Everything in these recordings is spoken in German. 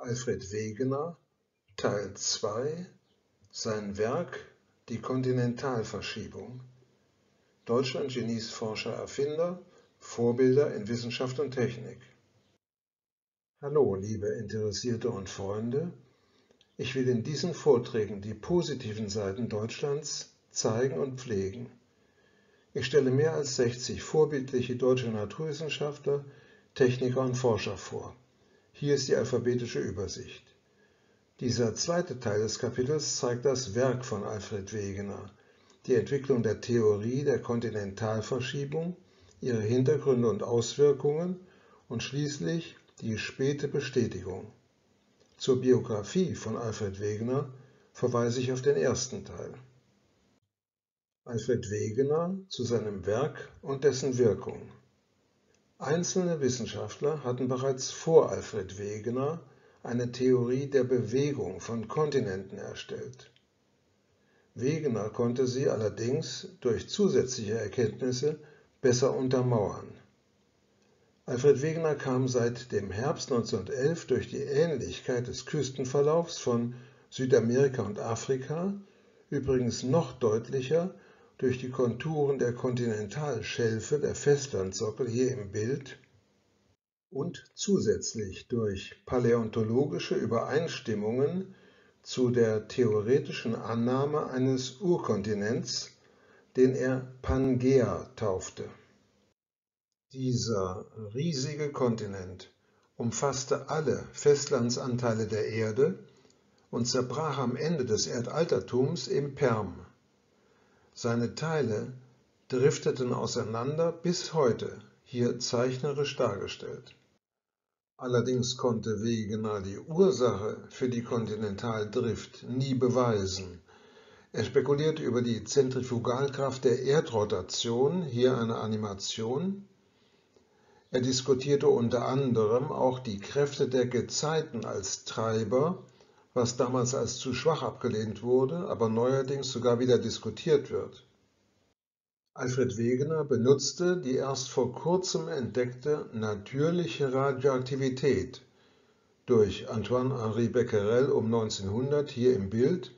Alfred Wegener, Teil 2, sein Werk Die Kontinentalverschiebung. Deutschland, Genies, Forscher, Erfinder, Vorbilder in Wissenschaft und Technik. Hallo, liebe Interessierte und Freunde. Ich will in diesen Vorträgen die positiven Seiten Deutschlands zeigen und pflegen. Ich stelle mehr als 60 vorbildliche deutsche Naturwissenschaftler, Techniker und Forscher vor. Hier ist die alphabetische Übersicht. Dieser zweite Teil des Kapitels zeigt das Werk von Alfred Wegener, die Entwicklung der Theorie der Kontinentalverschiebung, ihre Hintergründe und Auswirkungen und schließlich die späte Bestätigung. Zur Biografie von Alfred Wegener verweise ich auf den ersten Teil. Alfred Wegener zu seinem Werk und dessen Wirkung. Einzelne Wissenschaftler hatten bereits vor Alfred Wegener eine Theorie der Bewegung von Kontinenten erstellt. Wegener konnte sie allerdings durch zusätzliche Erkenntnisse besser untermauern. Alfred Wegener kam seit dem Herbst 1911 durch die Ähnlichkeit des Küstenverlaufs von Südamerika und Afrika, übrigens noch deutlicher durch die Konturen der Kontinentalschelfe der Festlandsockel hier im Bild und zusätzlich durch paläontologische Übereinstimmungen zu der theoretischen Annahme eines Urkontinents, den er Pangaea taufte. Dieser riesige Kontinent umfasste alle Festlandsanteile der Erde und zerbrach am Ende des Erdaltertums im Perm. Seine Teile drifteten auseinander bis heute, hier zeichnerisch dargestellt. Allerdings konnte Wegener die Ursache für die Kontinentaldrift nie beweisen. Er spekulierte über die Zentrifugalkraft der Erdrotation, hier eine Animation. Er diskutierte unter anderem auch die Kräfte der Gezeiten als Treiber, was damals als zu schwach abgelehnt wurde, aber neuerdings sogar wieder diskutiert wird. Alfred Wegener benutzte die erst vor kurzem entdeckte natürliche Radioaktivität durch Antoine-Henri Becquerel um 1900 hier im Bild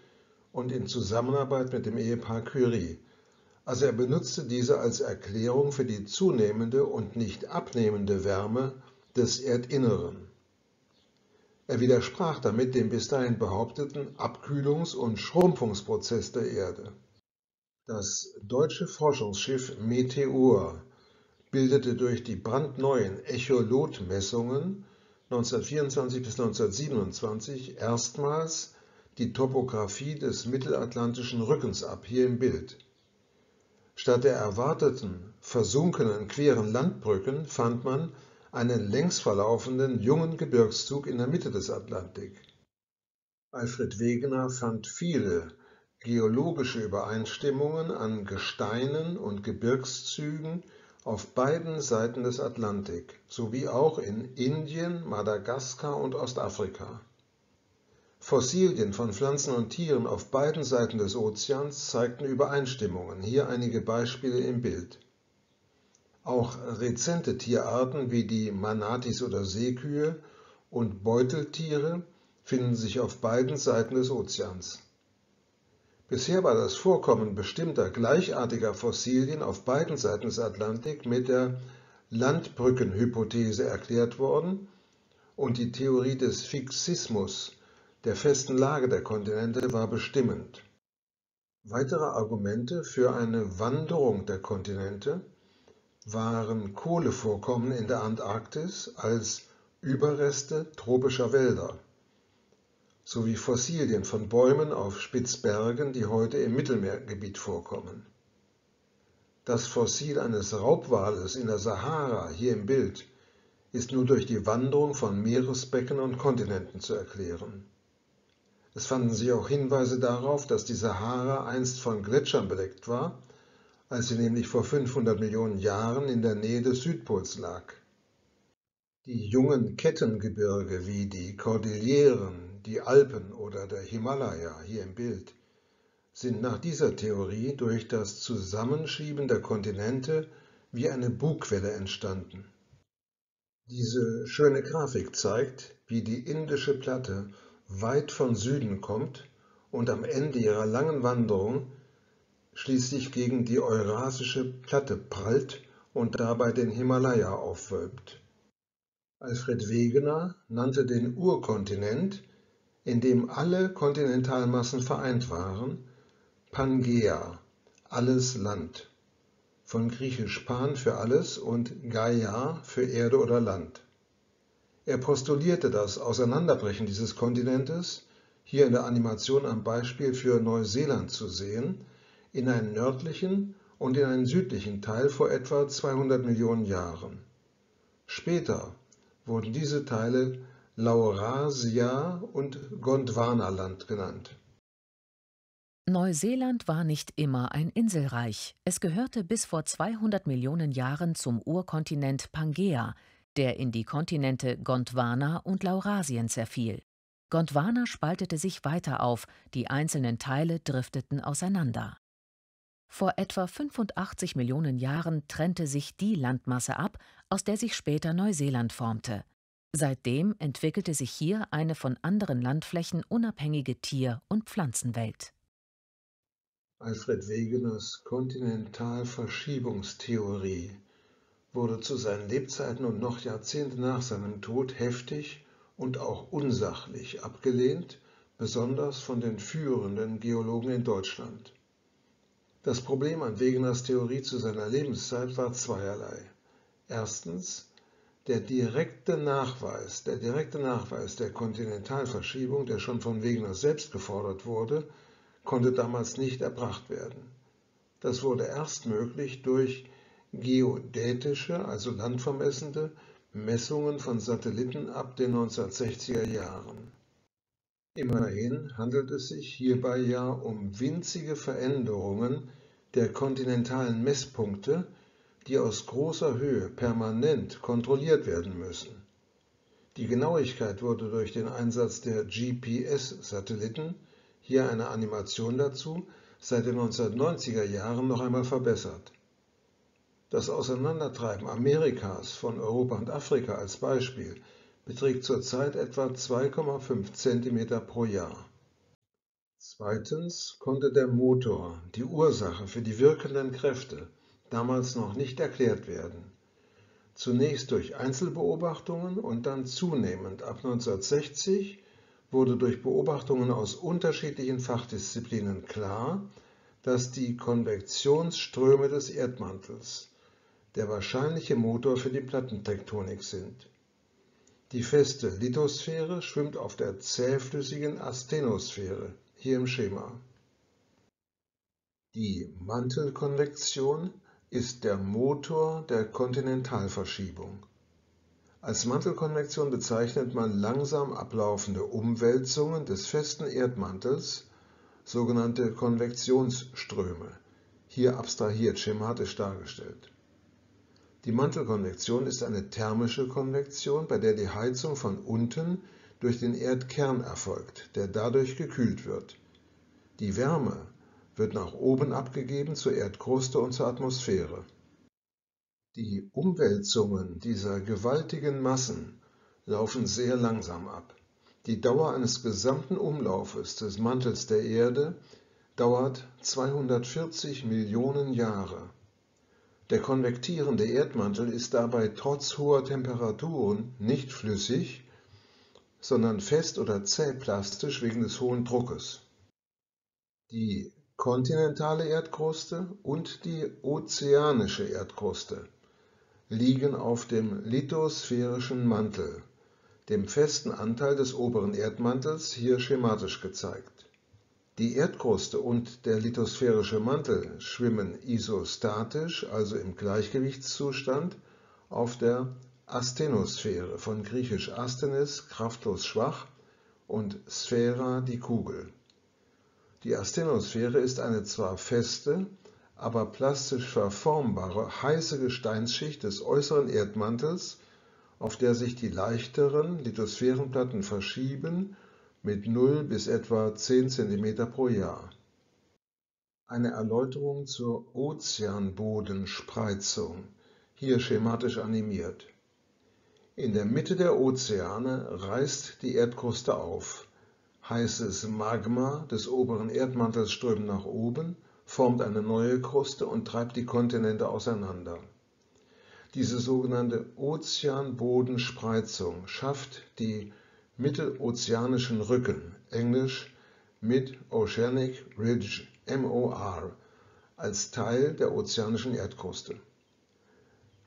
und in Zusammenarbeit mit dem Ehepaar Curie. Also er benutzte diese als Erklärung für die zunehmende und nicht abnehmende Wärme des Erdinneren. Er widersprach damit dem bis dahin behaupteten Abkühlungs- und Schrumpfungsprozess der Erde. Das deutsche Forschungsschiff Meteor bildete durch die brandneuen Echolot-Messungen 1924 bis 1927 erstmals die Topographie des mittelatlantischen Rückens ab, hier im Bild. Statt der erwarteten versunkenen queren Landbrücken fand man einen längs verlaufenden jungen Gebirgszug in der Mitte des Atlantik. Alfred Wegener fand viele geologische Übereinstimmungen an Gesteinen und Gebirgszügen auf beiden Seiten des Atlantik, sowie auch in Indien, Madagaskar und Ostafrika. Fossilien von Pflanzen und Tieren auf beiden Seiten des Ozeans zeigten Übereinstimmungen, hier einige Beispiele im Bild. Auch rezente Tierarten wie die Manatis oder Seekühe und Beuteltiere finden sich auf beiden Seiten des Ozeans. Bisher war das Vorkommen bestimmter gleichartiger Fossilien auf beiden Seiten des Atlantik mit der Landbrückenhypothese erklärt worden und die Theorie des Fixismus, der festen Lage der Kontinente, war bestimmend. Weitere Argumente für eine Wanderung der Kontinente waren Kohlevorkommen in der Antarktis als Überreste tropischer Wälder sowie Fossilien von Bäumen auf Spitzbergen, die heute im Mittelmeergebiet vorkommen. Das Fossil eines Raubwales in der Sahara, hier im Bild, ist nur durch die Wanderung von Meeresbecken und Kontinenten zu erklären. Es fanden sich auch Hinweise darauf, dass die Sahara einst von Gletschern bedeckt war, als sie nämlich vor 500 Millionen Jahren in der Nähe des Südpols lag. Die jungen Kettengebirge wie die Cordilleren, die Alpen oder der Himalaya, hier im Bild, sind nach dieser Theorie durch das Zusammenschieben der Kontinente wie eine Bugwelle entstanden. Diese schöne Grafik zeigt, wie die indische Platte weit von Süden kommt und am Ende ihrer langen Wanderung schließlich gegen die eurasische Platte prallt und dabei den Himalaya aufwölbt. Alfred Wegener nannte den Urkontinent, in dem alle Kontinentalmassen vereint waren, Pangaea, alles Land, von griechisch Pan für alles und Gaia für Erde oder Land. Er postulierte das Auseinanderbrechen dieses Kontinentes, hier in der Animation am Beispiel für Neuseeland zu sehen, in einen nördlichen und in einen südlichen Teil vor etwa 200 Millionen Jahren. Später wurden diese Teile Laurasia und Gondwanaland genannt. Neuseeland war nicht immer ein Inselreich. Es gehörte bis vor 200 Millionen Jahren zum Urkontinent Pangaea, der in die Kontinente Gondwana und Laurasien zerfiel. Gondwana spaltete sich weiter auf, die einzelnen Teile drifteten auseinander. Vor etwa 85 Millionen Jahren trennte sich die Landmasse ab, aus der sich später Neuseeland formte. Seitdem entwickelte sich hier eine von anderen Landflächen unabhängige Tier- und Pflanzenwelt. Alfred Wegeners Kontinentalverschiebungstheorie wurde zu seinen Lebzeiten und noch Jahrzehnte nach seinem Tod heftig und auch unsachlich abgelehnt, besonders von den führenden Geologen in Deutschland. Das Problem an Wegeners Theorie zu seiner Lebenszeit war zweierlei. Erstens, der direkte Nachweis der Kontinentalverschiebung, der schon von Wegener selbst gefordert wurde, konnte damals nicht erbracht werden. Das wurde erst möglich durch geodätische, also landvermessende, Messungen von Satelliten ab den 1960er Jahren. Immerhin handelt es sich hierbei ja um winzige Veränderungen der kontinentalen Messpunkte, die aus großer Höhe permanent kontrolliert werden müssen. Die Genauigkeit wurde durch den Einsatz der GPS-Satelliten, hier eine Animation dazu, seit den 1990er Jahren noch einmal verbessert. Das Auseinandertreiben Amerikas von Europa und Afrika als Beispiel beträgt zurzeit etwa 2,5 cm pro Jahr. Zweitens konnte der Motor, die Ursache für die wirkenden Kräfte, damals noch nicht erklärt werden. Zunächst durch Einzelbeobachtungen und dann zunehmend ab 1960 wurde durch Beobachtungen aus unterschiedlichen Fachdisziplinen klar, dass die Konvektionsströme des Erdmantels der wahrscheinliche Motor für die Plattentektonik sind. Die feste Lithosphäre schwimmt auf der zähflüssigen Asthenosphäre, hier im Schema. Die Mantelkonvektion ist der Motor der Kontinentalverschiebung. Als Mantelkonvektion bezeichnet man langsam ablaufende Umwälzungen des festen Erdmantels, sogenannte Konvektionsströme, hier abstrahiert schematisch dargestellt. Die Mantelkonvektion ist eine thermische Konvektion, bei der die Heizung von unten durch den Erdkern erfolgt, der dadurch gekühlt wird. Die Wärme wird nach oben abgegeben zur Erdkruste und zur Atmosphäre. Die Umwälzungen dieser gewaltigen Massen laufen sehr langsam ab. Die Dauer eines gesamten Umlaufes des Mantels der Erde dauert 240 Millionen Jahre. Der konvektierende Erdmantel ist dabei trotz hoher Temperaturen nicht flüssig, sondern fest oder zähplastisch wegen des hohen Druckes. Die kontinentale Erdkruste und die ozeanische Erdkruste liegen auf dem lithosphärischen Mantel, dem festen Anteil des oberen Erdmantels, hier schematisch gezeigt. Die Erdkruste und der lithosphärische Mantel schwimmen isostatisch, also im Gleichgewichtszustand, auf der Asthenosphäre, von griechisch Asthenes, kraftlos schwach, und Sphära, die Kugel. Die Asthenosphäre ist eine zwar feste, aber plastisch verformbare, heiße Gesteinsschicht des äußeren Erdmantels, auf der sich die leichteren Lithosphärenplatten verschieben, mit 0 bis etwa 10 cm pro Jahr. Eine Erläuterung zur Ozeanbodenspreizung, hier schematisch animiert. In der Mitte der Ozeane reißt die Erdkruste auf. Heißes Magma des oberen Erdmantels strömt nach oben, formt eine neue Kruste und treibt die Kontinente auseinander. Diese sogenannte Ozeanbodenspreizung schafft die mittelozeanischen Rücken, englisch Mid-Oceanic Ridge, MOR, als Teil der ozeanischen Erdkruste.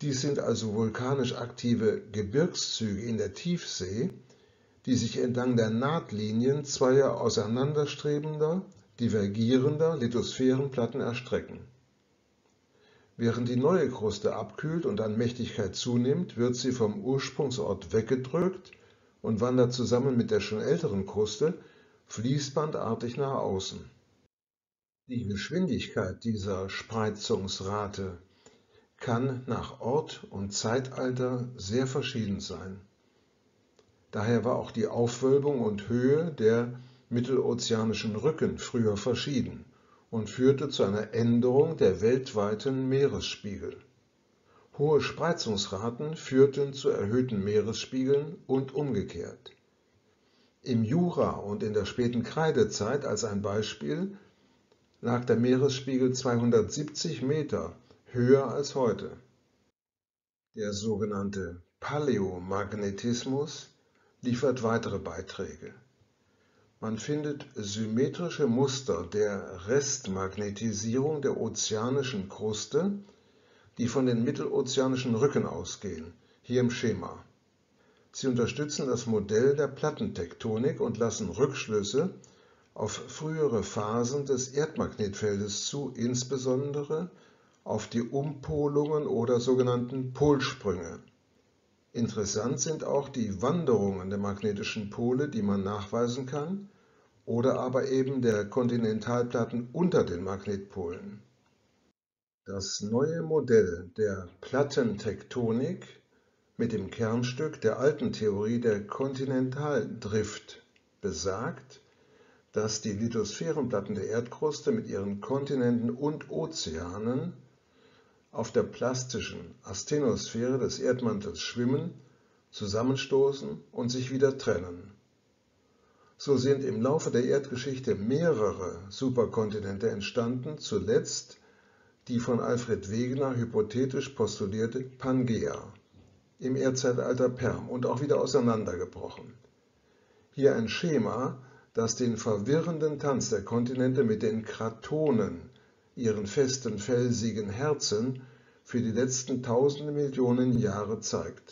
Dies sind also vulkanisch aktive Gebirgszüge in der Tiefsee, die sich entlang der Nahtlinien zweier auseinanderstrebender, divergierender Lithosphärenplatten erstrecken. Während die neue Kruste abkühlt und an Mächtigkeit zunimmt, wird sie vom Ursprungsort weggedrückt und wandert zusammen mit der schon älteren Kruste fließbandartig nach außen. Die Geschwindigkeit dieser Spreizungsrate kann nach Ort und Zeitalter sehr verschieden sein. Daher war auch die Aufwölbung und Höhe der mittelozeanischen Rücken früher verschieden und führte zu einer Änderung der weltweiten Meeresspiegel. Hohe Spreizungsraten führten zu erhöhten Meeresspiegeln und umgekehrt. Im Jura und in der späten Kreidezeit als ein Beispiel lag der Meeresspiegel 270 Meter höher als heute. Der sogenannte Paläomagnetismus liefert weitere Beiträge. Man findet symmetrische Muster der Restmagnetisierung der ozeanischen Kruste, die von den mittelozeanischen Rücken ausgehen, hier im Schema. Sie unterstützen das Modell der Plattentektonik und lassen Rückschlüsse auf frühere Phasen des Erdmagnetfeldes zu, insbesondere auf die Umpolungen oder sogenannten Polsprünge. Interessant sind auch die Wanderungen der magnetischen Pole, die man nachweisen kann, oder aber eben der Kontinentalplatten unter den Magnetpolen. Das neue Modell der Plattentektonik mit dem Kernstück der alten Theorie der Kontinentaldrift besagt, dass die Lithosphärenplatten der Erdkruste mit ihren Kontinenten und Ozeanen auf der plastischen Asthenosphäre des Erdmantels schwimmen, zusammenstoßen und sich wieder trennen. So sind im Laufe der Erdgeschichte mehrere Superkontinente entstanden, zuletzt die von Alfred Wegener hypothetisch postulierte Pangaea im Erdzeitalter Perm und auch wieder auseinandergebrochen. Hier ein Schema, das den verwirrenden Tanz der Kontinente mit den Kratonen, ihren festen felsigen Herzen, für die letzten tausende Millionen Jahre zeigt.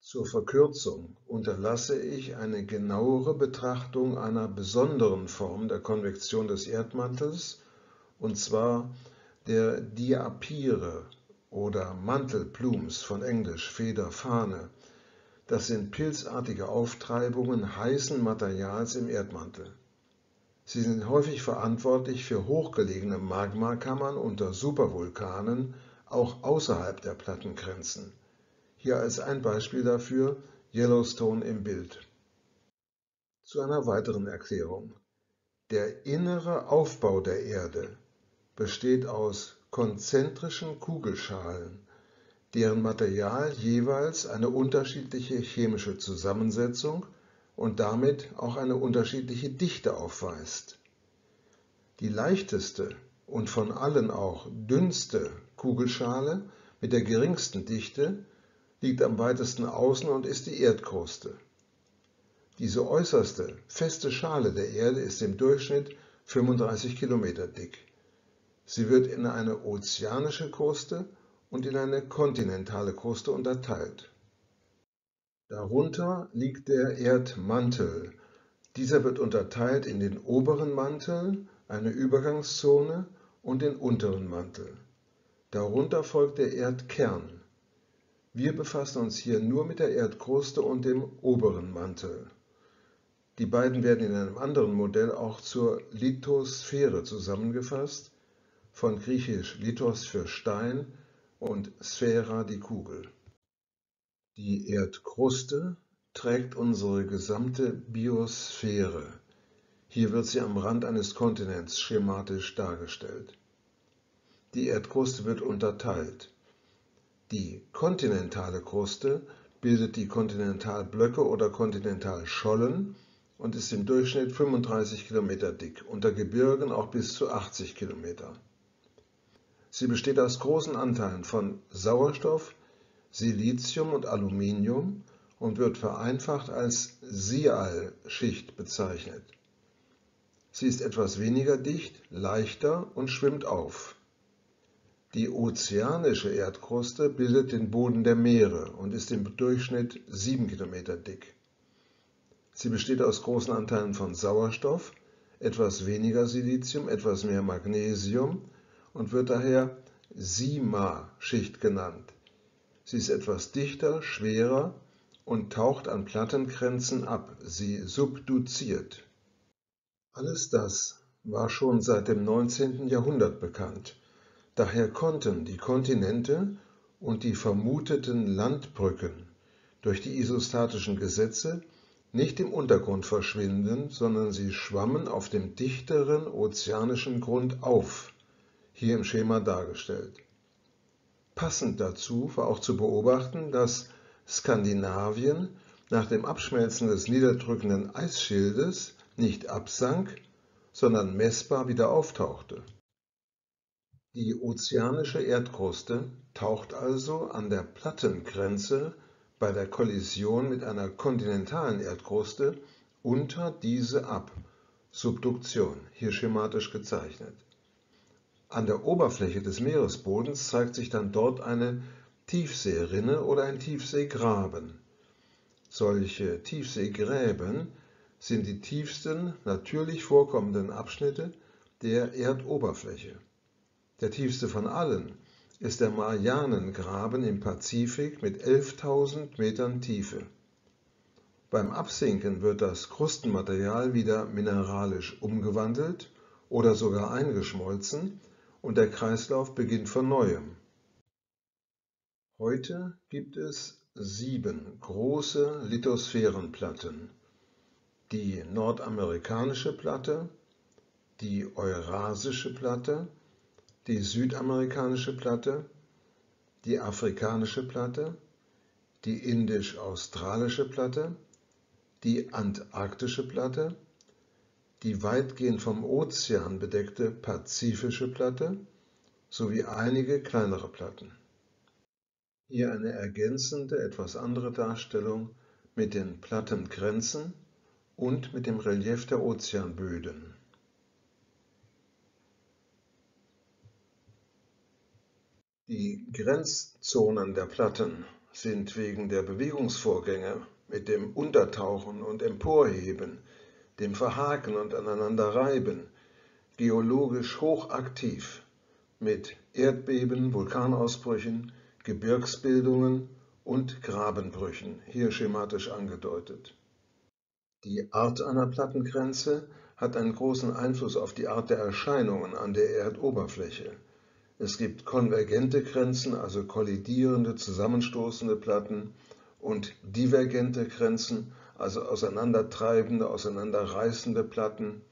Zur Verkürzung unterlasse ich eine genauere Betrachtung einer besonderen Form der Konvektion des Erdmantels, und zwar der Diapire oder Mantelplumes, von Englisch Feder, Fahne. Das sind pilzartige Auftreibungen heißen Materials im Erdmantel. Sie sind häufig verantwortlich für hochgelegene Magmakammern unter Supervulkanen, auch außerhalb der Plattengrenzen. Hier als ein Beispiel dafür Yellowstone im Bild. Zu einer weiteren Erklärung. Der innere Aufbau der Erde besteht aus konzentrischen Kugelschalen, deren Material jeweils eine unterschiedliche chemische Zusammensetzung und damit auch eine unterschiedliche Dichte aufweist. Die leichteste und von allen auch dünnste Kugelschale mit der geringsten Dichte liegt am weitesten außen und ist die Erdkruste. Diese äußerste, feste Schale der Erde ist im Durchschnitt 35 Kilometer dick. Sie wird in eine ozeanische Kruste und in eine kontinentale Kruste unterteilt. Darunter liegt der Erdmantel. Dieser wird unterteilt in den oberen Mantel, eine Übergangszone, und den unteren Mantel. Darunter folgt der Erdkern. Wir befassen uns hier nur mit der Erdkruste und dem oberen Mantel. Die beiden werden in einem anderen Modell auch zur Lithosphäre zusammengefasst, von griechisch Lithos für Stein und Sphära die Kugel. Die Erdkruste trägt unsere gesamte Biosphäre. Hier wird sie am Rand eines Kontinents schematisch dargestellt. Die Erdkruste wird unterteilt. Die kontinentale Kruste bildet die Kontinentalblöcke oder Kontinentalschollen und ist im Durchschnitt 35 Kilometer dick, unter Gebirgen auch bis zu 80 Kilometer. Sie besteht aus großen Anteilen von Sauerstoff, Silizium und Aluminium und wird vereinfacht als Sial-Schicht bezeichnet. Sie ist etwas weniger dicht, leichter und schwimmt auf. Die ozeanische Erdkruste bildet den Boden der Meere und ist im Durchschnitt 7 Kilometer dick. Sie besteht aus großen Anteilen von Sauerstoff, etwas weniger Silizium, etwas mehr Magnesium und wird daher Sima-Schicht genannt. Sie ist etwas dichter, schwerer und taucht an Plattengrenzen ab. Sie subduziert. Alles das war schon seit dem 19. Jahrhundert bekannt. Daher konnten die Kontinente und die vermuteten Landbrücken durch die isostatischen Gesetze nicht im Untergrund verschwinden, sondern sie schwammen auf dem dichteren ozeanischen Grund auf, hier im Schema dargestellt. Passend dazu war auch zu beobachten, dass Skandinavien nach dem Abschmelzen des niederdrückenden Eisschildes nicht absank, sondern messbar wieder auftauchte. Die ozeanische Erdkruste taucht also an der Plattengrenze bei der Kollision mit einer kontinentalen Erdkruste unter diese ab, Subduktion, hier schematisch gezeichnet. An der Oberfläche des Meeresbodens zeigt sich dann dort eine Tiefseerinne oder ein Tiefseegraben. Solche Tiefseegräben sind die tiefsten natürlich vorkommenden Abschnitte der Erdoberfläche. Der tiefste von allen ist der Marianengraben im Pazifik mit 11.000 Metern Tiefe. Beim Absinken wird das Krustenmaterial wieder mineralisch umgewandelt oder sogar eingeschmolzen und der Kreislauf beginnt von neuem. Heute gibt es 7 große Lithosphärenplatten. Die nordamerikanische Platte, die eurasische Platte, die südamerikanische Platte, die afrikanische Platte, die indisch-australische Platte, die antarktische Platte, die weitgehend vom Ozean bedeckte pazifische Platte sowie einige kleinere Platten. Hier eine ergänzende, etwas andere Darstellung mit den Plattengrenzen und mit dem Relief der Ozeanböden. Die Grenzzonen der Platten sind wegen der Bewegungsvorgänge mit dem Untertauchen und Emporheben, dem Verhaken und Aneinanderreiben geologisch hochaktiv mit Erdbeben, Vulkanausbrüchen, Gebirgsbildungen und Grabenbrüchen, hier schematisch angedeutet. Die Art einer Plattengrenze hat einen großen Einfluss auf die Art der Erscheinungen an der Erdoberfläche. Es gibt konvergente Grenzen, also kollidierende, zusammenstoßende Platten und divergente Grenzen, also auseinandertreibende, auseinanderreißende Platten.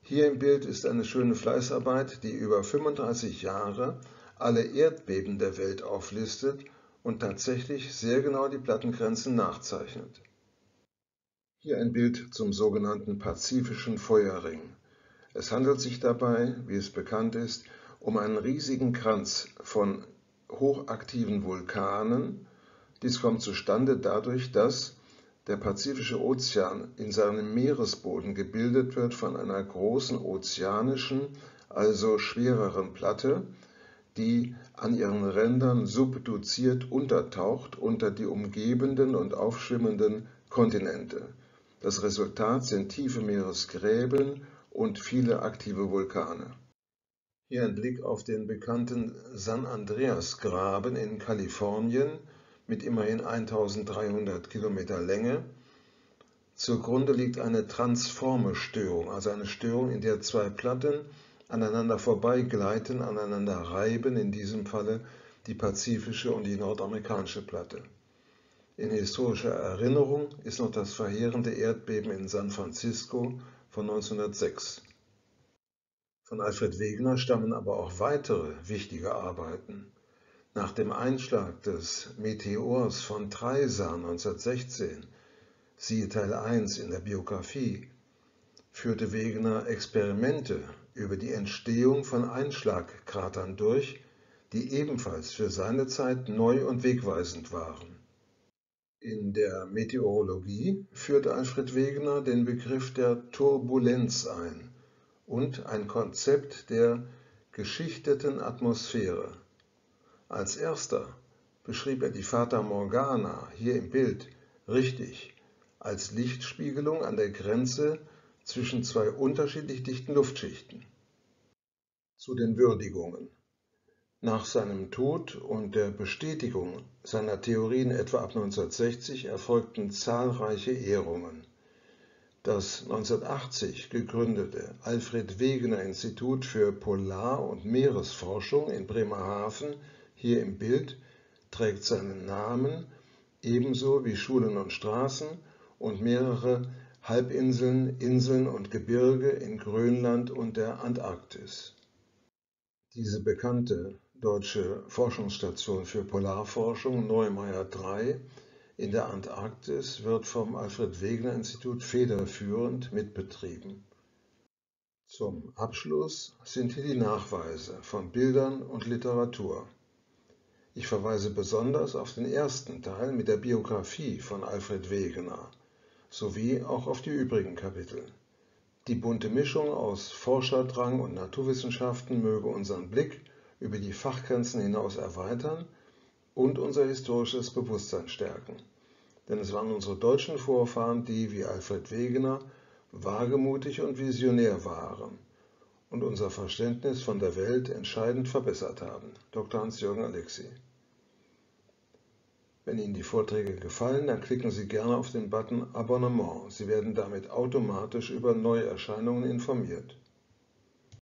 Hier im Bild ist eine schöne Fleißarbeit, die über 35 Jahre alle Erdbeben der Welt auflistet und tatsächlich sehr genau die Plattengrenzen nachzeichnet. Hier ein Bild zum sogenannten Pazifischen Feuerring. Es handelt sich dabei, wie es bekannt ist, um einen riesigen Kranz von hochaktiven Vulkanen. Dies kommt zustande dadurch, dass der Pazifische Ozean in seinem Meeresboden gebildet wird von einer großen ozeanischen, also schwereren Platte, die an ihren Rändern subduziert untertaucht unter die umgebenden und aufschwimmenden Kontinente. Das Resultat sind tiefe Meeresgräben und viele aktive Vulkane. Hier ein Blick auf den bekannten San Andreas-Graben in Kalifornien mit immerhin 1300 Kilometer Länge. Zugrunde liegt eine transforme Störung, also eine Störung, in der zwei Platten aneinander vorbeigleiten, aneinander reiben, in diesem Falle die pazifische und die nordamerikanische Platte. In historischer Erinnerung ist noch das verheerende Erdbeben in San Francisco von 1906. Von Alfred Wegener stammen aber auch weitere wichtige Arbeiten. Nach dem Einschlag des Meteors von Treisa 1916, siehe Teil 1 in der Biografie, führte Wegener Experimente über die Entstehung von Einschlagkratern durch, die ebenfalls für seine Zeit neu und wegweisend waren. In der Meteorologie führte Alfred Wegener den Begriff der Turbulenz ein und ein Konzept der geschichteten Atmosphäre. Als erster beschrieb er die Fata Morgana, hier im Bild, richtig, als Lichtspiegelung an der Grenze zwischen zwei unterschiedlich dichten Luftschichten. Zu den Würdigungen. Nach seinem Tod und der Bestätigung seiner Theorien etwa ab 1960 erfolgten zahlreiche Ehrungen. Das 1980 gegründete Alfred-Wegener-Institut für Polar- und Meeresforschung in Bremerhaven, hier im Bild, trägt seinen Namen, ebenso wie Schulen und Straßen und mehrere Halbinseln, Inseln und Gebirge in Grönland und der Antarktis. Diese bekannte deutsche Forschungsstation für Polarforschung, Neumayer III, in der Antarktis, wird vom Alfred-Wegener-Institut federführend mitbetrieben. Zum Abschluss sind hier die Nachweise von Bildern und Literatur. Ich verweise besonders auf den ersten Teil mit der Biografie von Alfred Wegener, sowie auch auf die übrigen Kapitel. Die bunte Mischung aus Forscherdrang und Naturwissenschaften möge unseren Blick über die Fachgrenzen hinaus erweitern und unser historisches Bewusstsein stärken. Denn es waren unsere deutschen Vorfahren, die, wie Alfred Wegener, wagemutig und visionär waren und unser Verständnis von der Welt entscheidend verbessert haben. Dr. Hans-Jürgen Alexy. Wenn Ihnen die Vorträge gefallen, dann klicken Sie gerne auf den Button Abonnement. Sie werden damit automatisch über Neuerscheinungen informiert.